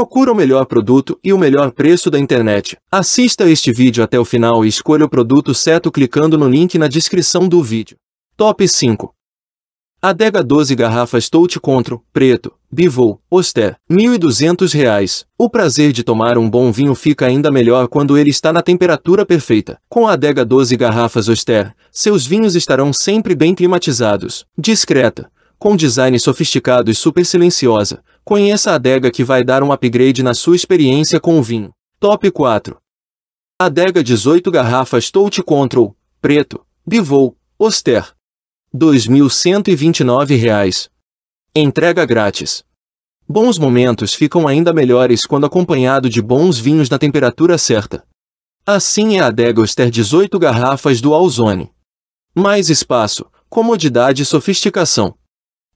Procura o melhor produto e o melhor preço da internet. Assista este vídeo até o final e escolha o produto certo clicando no link na descrição do vídeo. Top 5. Adega 12 garrafas Touch Contro, preto, Bivou, Oster, R$ 1.200. O prazer de tomar um bom vinho fica ainda melhor quando ele está na temperatura perfeita. Com a Adega 12 garrafas Oster, seus vinhos estarão sempre bem climatizados. Discreta, com design sofisticado e super silenciosa, conheça a adega que vai dar um upgrade na sua experiência com o vinho. Top 4. Adega 18 garrafas Touch Control, preto, Bivou, Oster, R$ 2.129. Entrega grátis. Bons momentos ficam ainda melhores quando acompanhado de bons vinhos na temperatura certa. Assim é a Adega Oster 18 garrafas Dual Zone. Mais espaço, comodidade e sofisticação.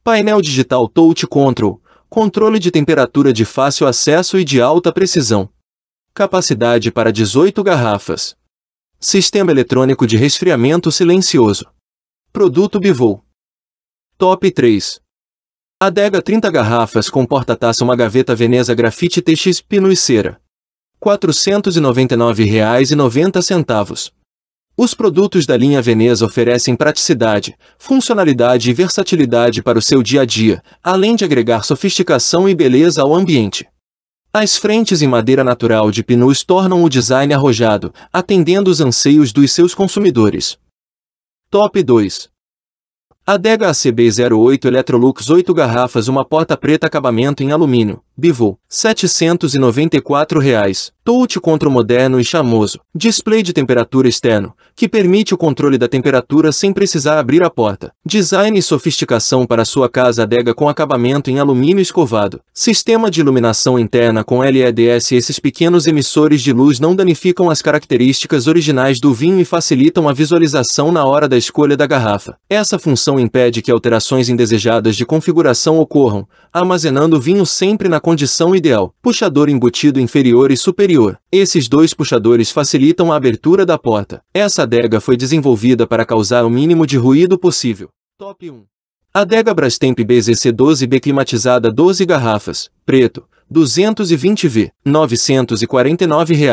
Painel digital Touch Control, controle de temperatura de fácil acesso e de alta precisão. Capacidade para 18 garrafas. Sistema eletrônico de resfriamento silencioso. Produto Bivou. Top 3. Adega 30 garrafas com porta-taça uma gaveta Veneza grafite TX Pino e Cera. R$ 499,90. Os produtos da linha Veneza oferecem praticidade, funcionalidade e versatilidade para o seu dia a dia, além de agregar sofisticação e beleza ao ambiente. As frentes em madeira natural de pinus tornam o design arrojado, atendendo os anseios dos seus consumidores. Top 2. Adega ACB08 Electrolux 8 garrafas uma porta preta acabamento em alumínio, Bivou, R$ 794. Touch Control moderno e charmoso, display de temperatura externo, que permite o controle da temperatura sem precisar abrir a porta. Design e sofisticação para sua casa adega com acabamento em alumínio escovado. Sistema de iluminação interna com LEDs e esses pequenos emissores de luz não danificam as características originais do vinho e facilitam a visualização na hora da escolha da garrafa. Essa função impede que alterações indesejadas de configuração ocorram, armazenando o vinho sempre na condição ideal. Puxador embutido inferior e superior. Esses dois puxadores facilitam a abertura da porta. Essa adega foi desenvolvida para causar o mínimo de ruído possível. Top 1. Adega Brastemp BZC12B climatizada 12 garrafas, preto, 220V, R$ 949.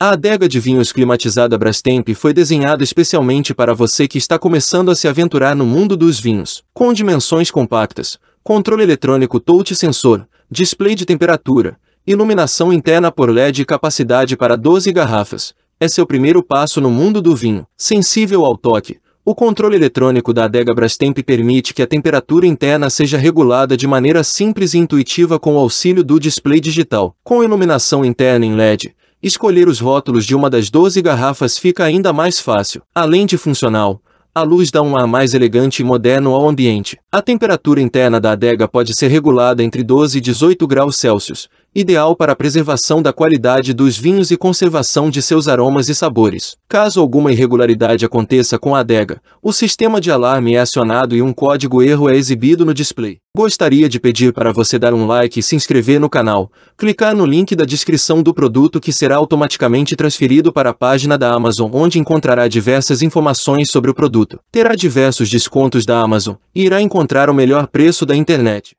A adega de vinhos climatizada Brastemp foi desenhada especialmente para você que está começando a se aventurar no mundo dos vinhos. Com dimensões compactas, controle eletrônico touch sensor, display de temperatura, iluminação interna por LED e capacidade para 12 garrafas. É seu primeiro passo no mundo do vinho. Sensível ao toque, o controle eletrônico da Adega Brastemp permite que a temperatura interna seja regulada de maneira simples e intuitiva com o auxílio do display digital. Com iluminação interna em LED, escolher os rótulos de uma das 12 garrafas fica ainda mais fácil. Além de funcional, a luz dá um ar mais elegante e moderno ao ambiente. A temperatura interna da adega pode ser regulada entre 12 e 18 graus Celsius, ideal para a preservação da qualidade dos vinhos e conservação de seus aromas e sabores. Caso alguma irregularidade aconteça com a adega, o sistema de alarme é acionado e um código erro é exibido no display. Gostaria de pedir para você dar um like e se inscrever no canal, clicar no link da descrição do produto que será automaticamente transferido para a página da Amazon, onde encontrará diversas informações sobre o produto, terá diversos descontos da Amazon e irá encontrar o melhor preço da internet.